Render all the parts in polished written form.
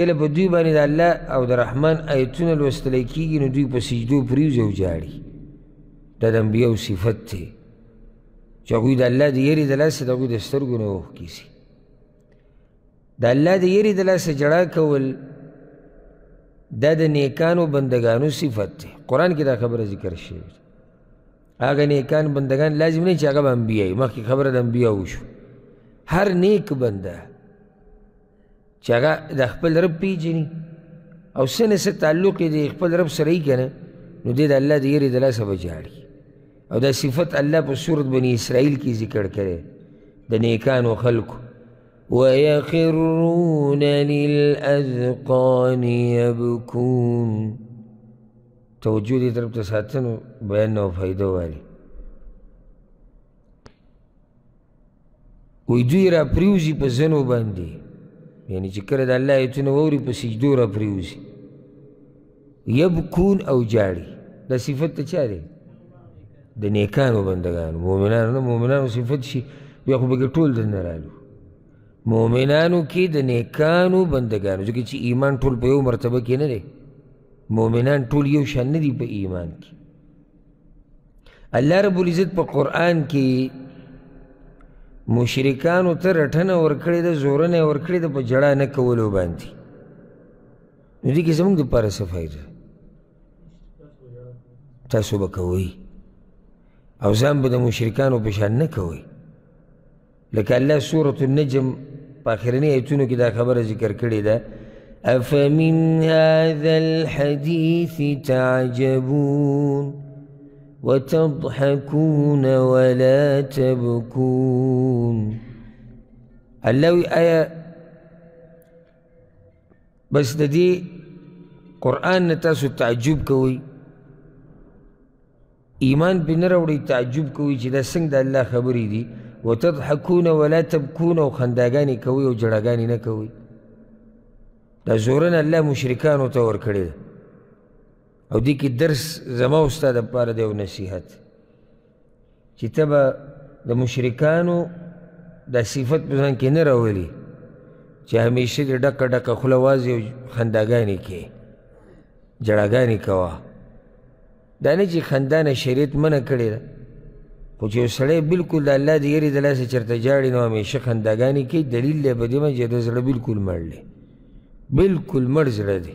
کله په دوی باندې د الله او د رحمان آیتونه لوستلی کېږي نو دوی په سجدو پریوځي او ژاړي. دا د انبیاو صفت دی چې هغوی د الله د یرې د لاسه د هغوی د سترګو نه اوښکې شي. د الله د یرې د لاسه جړا کول دا د نیکانو بندګانو صفت دی. قرآن کې دا خبره ذکر شوې ده. هغه نیکان بندګان لازم نه چې هغه به انبیا وي، مخکې خبره د انبیاو وشوه. هر نیک بنده چې هغه د خپل رب پېژني او څه نه څه تعلق یې د خپل رب سره وي که نه، نو دی د الله د یرې د لاسه به جاړي. او دا صفت الله په سورت بني اسرائیل کې ذکر کړی د نیکانو خلکو. ويخرون للأذقان يبكون. توجه دې طرف ته ساتنو بیان او فایده والي. وی دوی را پریوزي په زنو باندې، یعنی چې کله د الله آیتونه واوري په سجدو را پریوځي، یبکون او جاړي. دا صفت ته چا دی؟ د نیکانو بندګانو مؤمنانو نه. مؤمنانو صفت شي بیا خو پکې ټول درنه رالو. مؤمنانو کې د نیکانو بندګانو، ځکه چې ایمان ټول په یو مرتبه کې نه دی. مؤمنان ټول یو شان نه دي په ایمان کې. الله رب العزت په قرآن کې مشرکانو ته رټنه ورکړې ده، زورنه یې ورکړې ده په جړا نه کولو باندې. نو دې کې زموږ دپاره څه فایده؟ تاسو به کوئ او ځان به د مشرکانو په شان نه کوئ. لکه الله سورة النجم په آخرني ایتونو کې دا خبره ذکر کړې ده: أفمن هذا الحديث تعجبون وتضحكون ولا تبكون. اللوي آية بس دي قرآن نتاسو تعجب كوي، إيمان بنروري تعجب كوي جدا سنگ دا الله خبري دي. وتضحكون ولا تبكون وخنداغاني كوي وجراغاني نكوي. دا زورنا الله مشركانو تور کرده. او دی که درس زما استاد پاره دی او نصیحت چې ته به د مشرکانو دا صفت په ځان کې نه راولي چې همیشه دې ډکه ډکه خوله وازې او خنداګانې کوې، جړاګانې کوه. دا نه چې خندا نه شریعت منع کړې ده، خو چې یو سړی بلکل د الله د یرې د لاسه چېرته جاړي نو همیشه خنداګانې کوي، دلیل دی په دې باندې چې د زړه بلکل مړ دی، بلکل مړ زړه دی،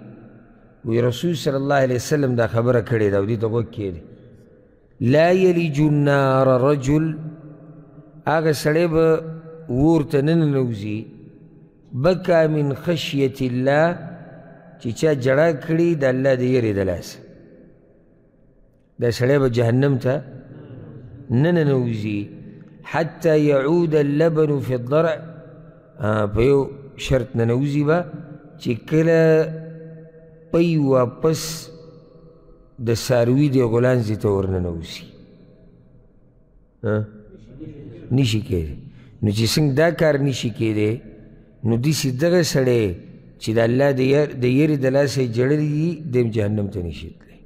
وی رسول صلی اللہ علیہ وسلم دا خبر کردی دا ودی تا وکی دی: لا یلج النار رجل، آگا سڑے با ورت ننوزی بکا من خشیت اللہ، چی چا جڑا کردی دا اللہ دا یری دلاس، دا سڑے با جہنم تا ننوزی حتی یعود اللبن فی الضرع. پیو شرط ننوزی با چی کلا پی واپس د ساروی د غلانځې ته ورننوځي نشي کېدی. نو چې څنګه دا کار نشي کېدی نو داسې دغه سړی چې د الله د یرې د لاسه یې جړلي دي دیم جهنم ته نشي تللی.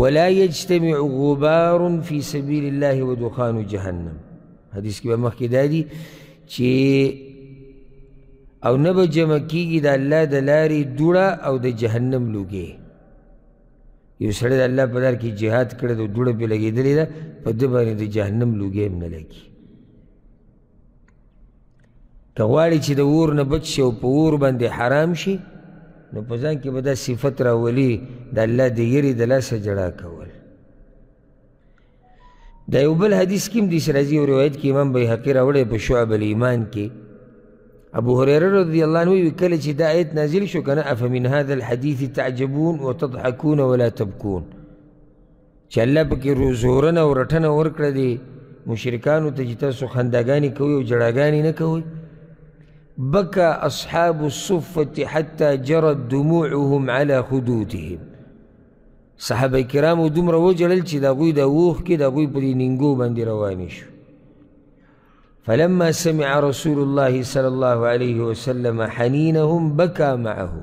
ولا یجتمع غبار فی سبیل الله ودخان جهنم. حدیث کې به مخکې دا دي چې او نه به جمع کېږي د الله د لارې دوړه او د جهنم لوګې. یو سړی د الله په لار کې جهاد کړی د دوړه پې لګېدلې ده، په ده باندې د جهنم لوګې هم نه لګي. که غواړي چې د اور نه بچ شي او په اور باندې حرام شي نو په ځان کې به دا صفت راولي د الله د یرې د لاسه جړا کول. دا یو بل حدیث کې هم داسې راځي، یو روایت کې امام بیهقي راوړی په شعب الایمان کې. ابو هريرة رضي الله عنه وكل شيء دعيت نازل شو كان: أفمن هذا الحديث تعجبون وتضحكون ولا تبكون. شالا بكي روزورنا ورتنا وركلا دي مشركان وتجتاسو خنداغاني كوي وجراغاني نكوي. بكى أصحاب الصفة حتى جرت دموعهم على خدودهم. صحابة الكرام دومره وجلل چې د هغوی د اوښ کې د هغوی پرې نینګو باندې روانې شو. فلما سمع رسول الله صلى الله عليه وسلم حنينهم بكى معه.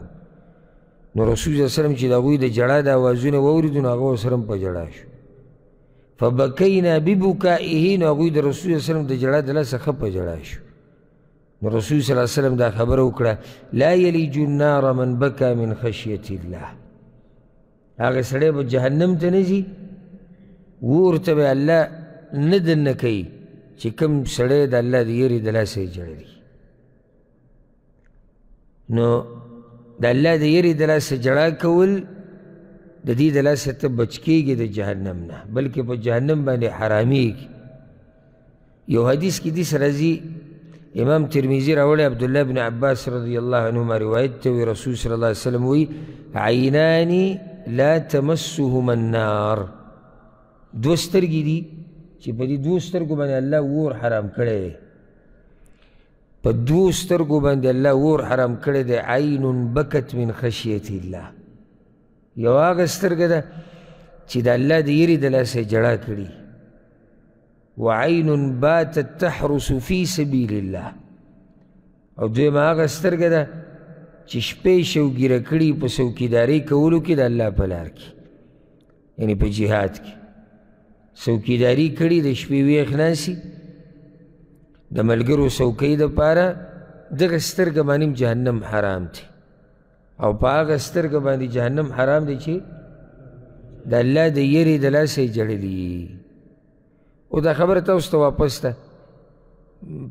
نو رسول الله صلى الله عليه وسلم چې د هغوی د جړا د اوازونه واورېدو نو هغه ورسره هم په جړا شو. فبكينا ببكائه، نو هغوی د رسول الله صلى الله عليه وسلم د جړا د لاسه ښه په جړا شو. نو رسول صلی الله علیه وسلم دا خبره وکړه: لا یلج النار من بكى من خشية الله. هغه سړی به جهنم ته نه ځي، اور ته به الله نه دننه کوي چې کوم سړی د الله د یېرې د لاسه یې جړلي. نو د الله د یېرې د لاسه جړا کول د دې د لاسه ته بچ کېږي د جهنم نه، بلکې په جهنم باندې حرامېږي. یو حدیث کې داسې راځي، امام ترمذي راوړی، عبدالله بن عباس رضی الله عنهما روایت ته وي، رسول صلی الله علیه وسلم وایي: عینان لا تمسهما النار. دو سترګې دي چې په دې دوو سترګو باندې الله اور حرام کړی دی، په دوو سترګو باندې الله اور حرام کړی دی. عین بکت من خشیة الله، یو هغه سترګه ده چې د الله د یېرې د لاسه یې جړا کړي. وعین باتت تحرس فی سبیل الله، او دویمه هغه سترګه ده چې شپې شوګیره کړي په څوکیدارۍ کولو کې د الله په لار کې، یعنې په جهاد کې څوکیداري کړي، د شپې ویښ ناسي د ملګرو څوکۍ دپاره. دغه سترګه باندې جهنم حرام دی، او په هغه سترګه باندې جهنم حرام دی چې د الله د یېرې د لاسه یې جړلي. او دا خبره تاسو ته واپس ده،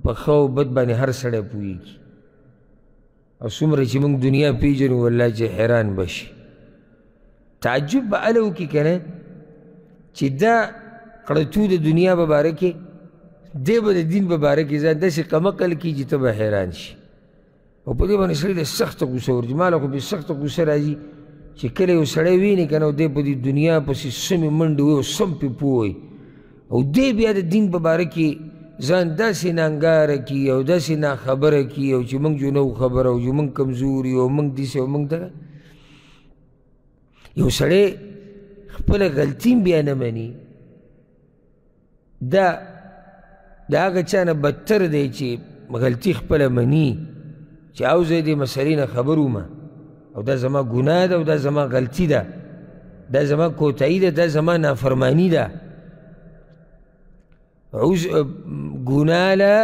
په ښه او بد باندې هر سړی پوهېږي، او څومره چې موږ دنیا پېژنو والله چې حیران به شي. تعجب به هله وکړي که نه چې دا قړتو د دنیا په باره کې، دی به د دین په باره کې ځان داسې قمقل کړي چې ته به حیران شي. او په دې باندې سړي ته سخته غوسه ورځي. ما له خو بې سخته غوسه راځي چې کله یو سړی ویني که نه، او دی په دې دنیا پسې سمې منډې وایي او سم پې پوه وایي، او دی بیا د دین په باره کې ځان داسې نانګاره کي او داسې ناخبره کي، او چې موږ جو نه وو خبره، او چې موږ کمزور یو، موږ داسې، او موږ دغه. یو سړی خپله غلطي هم بیا نه مني، دا د هغه چا نه بدتر دی چې غلطي خپله مني، چې اوځئ دې مسلې نه خبر ومه، او دا زما ګناه ده، او دا زما غلطي ده، دا زما کوتاهي ده، دا زما نافرماني ده. ګناه له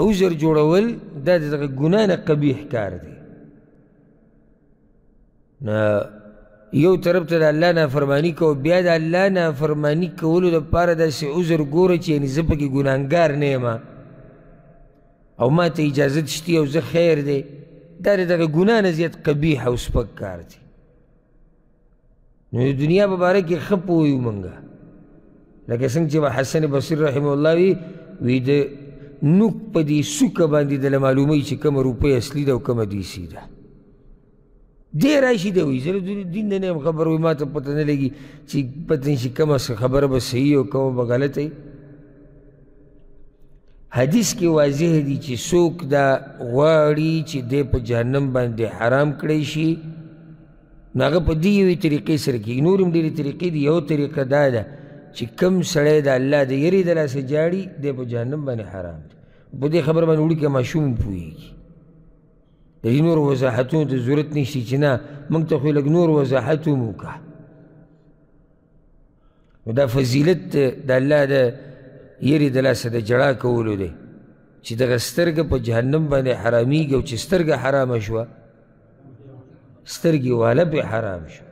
عذر جوړول دا د دغه ګناه نه قبیح کار دی. یو طرف ته د الله نافرماني کوو، بیا د الله نافرماني کولو دپاره داسې عذر ګوره چې یعنې زه پکې ګناهګار نه یم، او ما ته اجازت شته او زه خیر دی، دا د دغه ګناه نه زیات قبیح او سپک کار دی. نو د دنیا په باره کې ښه پوهیو موږ، لکه څنګه چې به حسن بصري رحمه الله وي د نوک په دې سوکه باندې د له معلوموي چې کومه روپۍ اصلي ده او کومه دیسي ده. دی راشي دی وایي زه له دین نه نه یم خبر، وایي ما ته پته نه لګي چې پته نه شي کومه خبره به صحیح او کومه به غلطه وي. حدیث کې واضح دي چې څوک دا غواړي چې دی په جهنم باندې حرام کړی شي، نو هغه په دې یوې طریقې سره کېږي. نور هم ډېرې طریقې دي، یو طریقه دا ده چې کوم سړی د الله د یېرې د لاسه جاړي دی په جهنم باندې حرام دی. په دې خبره باندې وړوکی ماشوم پوهېږي، د دې نورو وضاحتونو ته ضرورت نه شته چې نه موږ ته خو یې لږ نور وضاحت هم وکړه. نو دا فضیلت د الله د یېرې د لاسه د جړا کولو دی، چې دغه سترګه په جهنم باندې حرامېږي، او چې سترګه حرامه شوه سترګې واله پې حرام شوه.